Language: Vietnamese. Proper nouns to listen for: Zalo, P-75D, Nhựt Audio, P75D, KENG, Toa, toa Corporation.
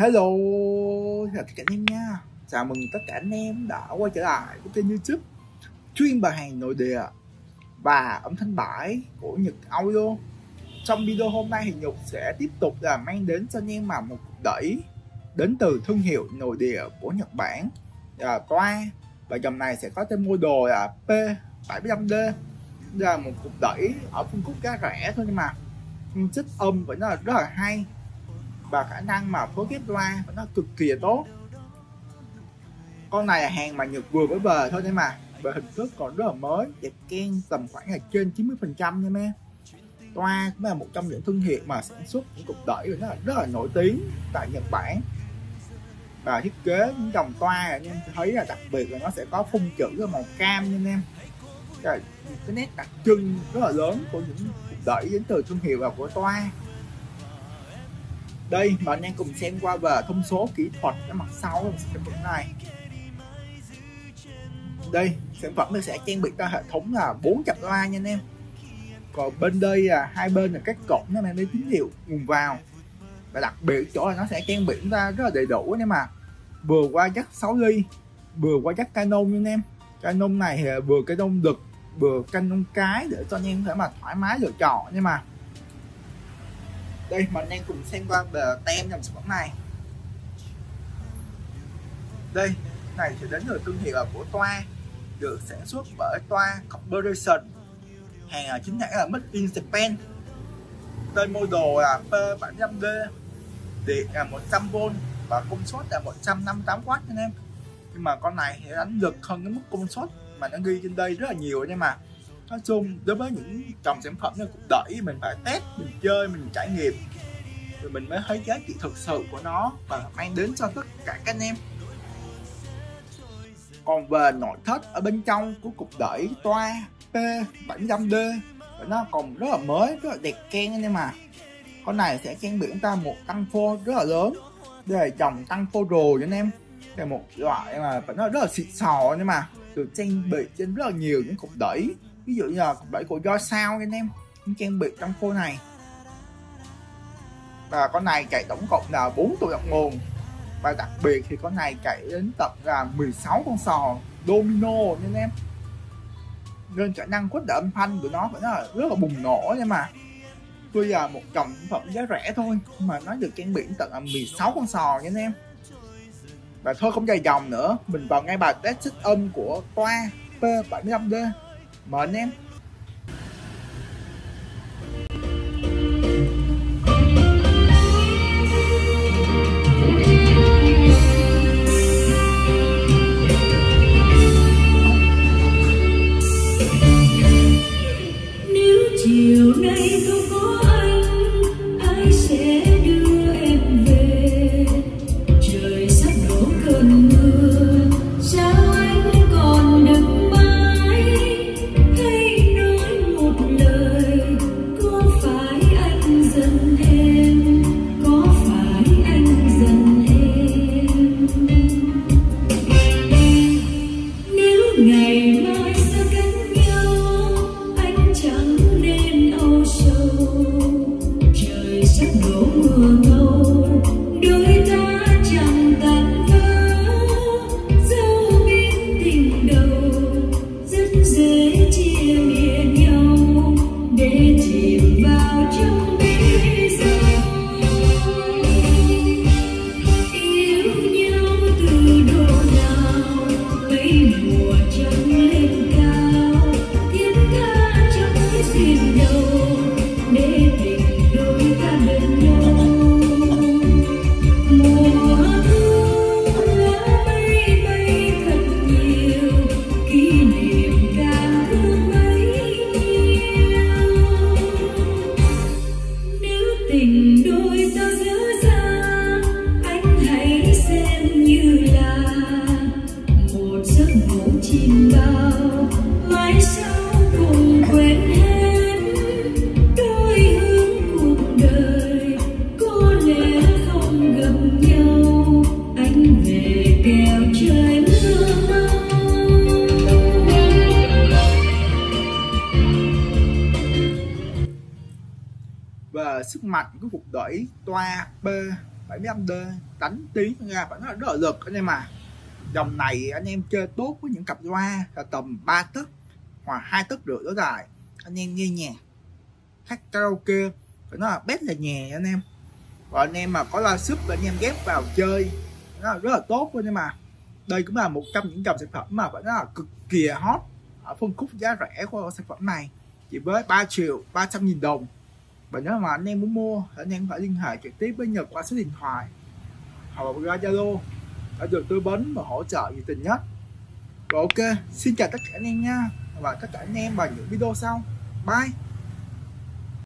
Hello, chào tất cả anh em nha. Chào mừng tất cả anh em đã quay trở lại với kênh YouTube chuyên bài hàng nội địa và âm thanh bãi của Nhựt Audio. Trong video hôm nay thì Nhựt sẽ tiếp tục là mang đến cho anh em mà một đẩy đến từ thương hiệu nội địa của Nhật Bản là Toa, và dòng này sẽ có tên model là P-75D. Đây là một cục đẩy ở phân khúc giá rẻ thôi, nhưng mà chất âm vẫn là rất là hay và khả năng mà phối ghép loa nó cực kỳ tốt. Con này là hàng mà Nhật vừa mới về thôi, nhưng mà về hình thức còn rất là mới, đẹp keng, tầm khoảng là trên 90% nha em. Toa cũng là một trong những thương hiệu mà sản xuất những cục đẩy rất là nổi tiếng tại Nhật Bản, và thiết kế những dòng toa anh em thấy là đặc biệt là nó sẽ có phông chữ màu cam nha em. Cái nét đặc trưng rất là lớn của những cục đẩy đến từ thương hiệu và của Toa. Đây, mời anh em cùng xem qua về thông số kỹ thuật ở mặt sau của sản phẩm này. Đây, sản phẩm nó sẽ trang bị cho hệ thống là 4 cặp loa nha anh em. Còn bên đây là hai bên là các cổng nó mang đến tín hiệu nguồn vào. Và đặc biệt chỗ là nó sẽ trang bị chúng ta rất là đầy đủ anh em à. Vừa qua jack 6 ly, vừa qua jack Canon nha anh em. Canon này thì vừa Canon đực, vừa Canon cái để cho anh em có thể mà thoải mái lựa chọn nhưng mà. Đây, mình đang cùng xem qua tem dòng sản phẩm này. Đây, này sẽ đến từ thương hiệu là của Toa, được sản xuất bởi Toa Corporation, hàng chính hãng là Made in Japan. Tên model là P75D, điện là 100V và công suất là 158W anh em. Nhưng mà con này thì đánh lực hơn cái mức công suất mà nó ghi trên đây rất là nhiều anh em ạ. Nói chung đối với những dòng sản phẩm nó cũng đẩy mình phải test, mình chơi, mình trải nghiệm rồi mình mới thấy giá trị thực sự của nó và mang đến cho tất cả các anh em. Còn về nội thất ở bên trong của cục đẩy Toa P75D nó còn rất là mới, rất là đẹp keng anh em à. Con này sẽ trang bị chúng ta một tăng phô rất là lớn. Đây là dòng tăng phô rồi anh em. Đây là một loại mà nó rất là xịn sò anh em à, được trang bị trên rất là nhiều những cục đẩy. Ví dụ như là cục đẩy của do sao anh em cũng trang bị trong phô này. Và con này chạy tổng cộng là 4 tụ động nguồn. Và đặc biệt thì con này chạy đến tận là 16 con sò domino anh em. Nên khả năng khuếch đại âm thanh của nó vẫn là rất là bùng nổ nhưng mà. Tuy là một dòng sản phẩm giá rẻ thôi mà nó được trang bị đến tận là 16 con sò anh em. Và thôi không dài dòng nữa, mình vào ngay bài test chất âm của Toa P75D. Mời anh em. Nếu chiều nay không có anh, ai sẽ đưa em về? Trời sắp đổ cơn mưa, sao anh còn đứng? Sức mạnh của cục đẩy Toa 75D đánh tiếng ra phải nói là rất là lực anh em à. Dòng này anh em chơi tốt với những cặp loa là tầm 3 tấc hoặc 2,5 tấc đổ dài, anh em nghe nhạc hát karaoke phải nói là best là nhẹ anh em. Và anh em mà có loa sub anh em ghép vào chơi nó rất là tốt luôn. Nhưng mà đây cũng là một trong những dòng sản phẩm mà phải nói là cực kỳ hot ở phân khúc giá rẻ của sản phẩm này, chỉ với 3.300.000 đồng. Và nếu mà anh em muốn mua anh em phải liên hệ trực tiếp với Nhật qua số điện thoại hoặc là Zalo đã được tư vấn và hỗ trợ nhiệt tình nhất. Và ok, xin chào tất cả anh em nha, và tất cả anh em vào những video sau. Bye.